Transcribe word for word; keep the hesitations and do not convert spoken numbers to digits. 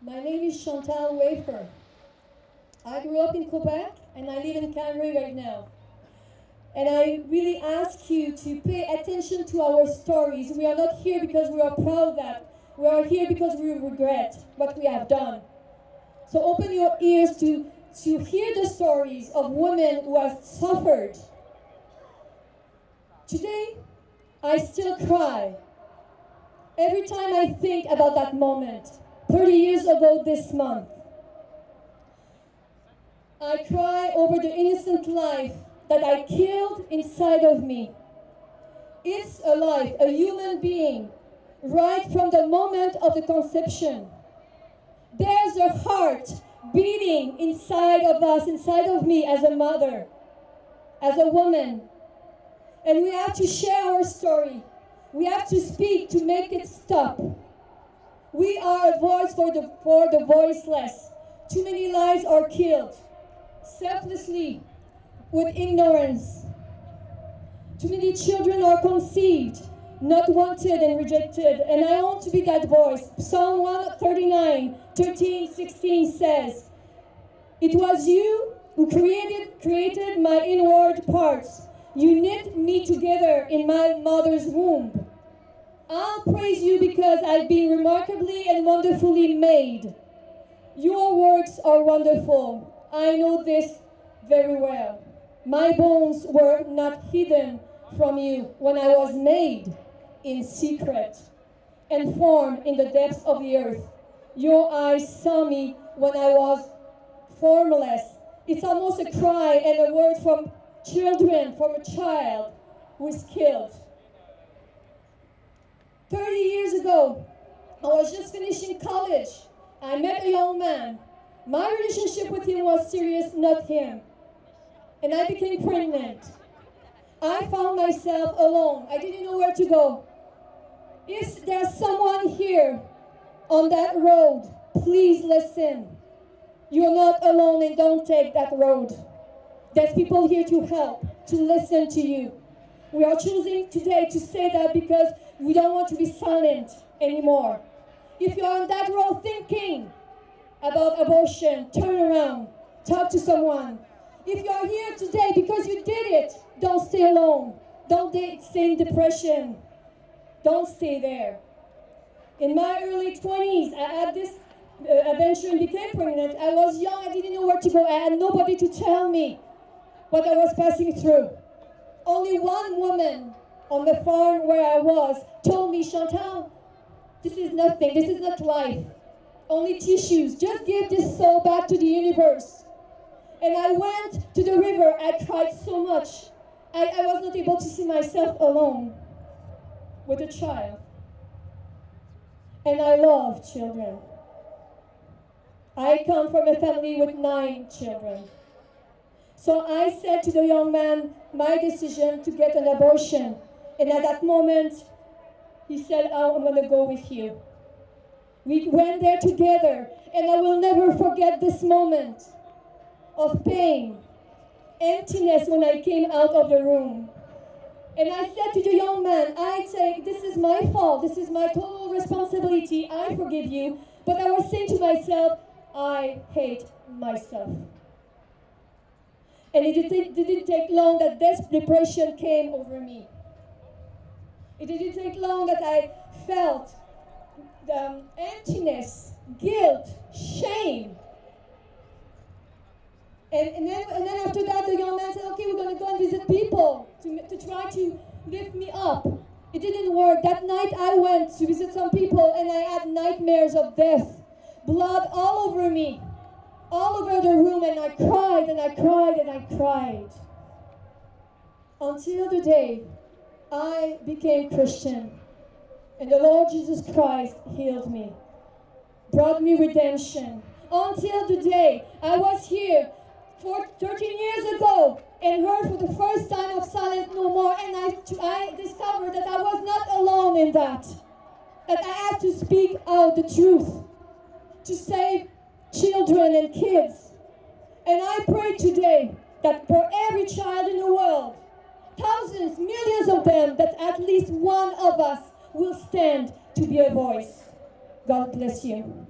My name is Chantal Wafer. I grew up in Quebec and I live in Calgary right now. And I really ask you to pay attention to our stories. We are not here because we are proud of that. We are here because we regret what we have done. So open your ears to, to hear the stories of women who have suffered. Today, I still cry every time I think about that moment, thirty years ago this month. I cry over the innocent life that I killed inside of me. It's a life, a human being, right from the moment of the conception. There's a heart beating inside of us, inside of me as a mother, as a woman. And we have to share our story. We have to speak to make it stop. We are a voice for the, for the voiceless. Too many lives are killed, selflessly, with ignorance. Too many children are conceived, not wanted and rejected. And I want to be that voice. Psalm one thirty-nine, thirteen, sixteen says, "It was you who created, created my inward parts. You knit me together in my mother's womb. I'll praise you because I've been remarkably and wonderfully made. Your works are wonderful. I know this very well. My bones were not hidden from you when I was made in secret and formed in the depths of the earth. Your eyes saw me when I was formless." It's almost a cry and a word from children, from a child who is killed. thirty years ago, I was just finishing college. I met a young man. My relationship with him was serious, not him. And I became pregnant. I found myself alone. I didn't know where to go. Is there someone here on that road? Please listen. You're not alone and don't take that road. There's people here to help, to listen to you. We are choosing today to say that because we don't want to be silent anymore. If you're on that road thinking about abortion, turn around, talk to someone. If you're here today because you did it, don't stay alone. Don't stay in depression. Don't stay there. In my early twenties, I had this uh, adventure and became pregnant. I was young, I didn't know where to go. I had nobody to tell me what I was passing through. Only one woman on the farm where I was told me, "Chantal, this is nothing, this is not life. Only tissues, just give this soul back to the universe." And I went to the river, I cried so much. I, I was not able to see myself alone with a child. And I love children. I come from a family with nine children. So I said to the young man, my decision to get an abortion. And at that moment, he said, "Oh, I'm gonna go with you." We went there together, and I will never forget this moment of pain, emptiness when I came out of the room. And I said to the young man, I take, this is my fault, this is my total responsibility, I forgive you. But I was saying to myself, I hate myself. And it didn't, didn't take long that this depression came over me. It didn't take long that I felt the emptiness, guilt, shame. And, and, then, and then after that, the young man said, "Okay, we're going to go and visit people to, to try to lift me up." It didn't work. That night I went to visit some people and I had nightmares of death, blood all over me, all over the room, and I cried and I cried and I cried. Until the day I became Christian and the Lord Jesus Christ healed me, brought me redemption. Until the day I was here thirteen years ago and heard for the first time of Silent No More, and I, I discovered that I was not alone in that, that I had to speak out the truth to save children and kids. And I pray today that for every child in the world, thousands, millions of them, that at least one of us will stand to be a voice. God bless you.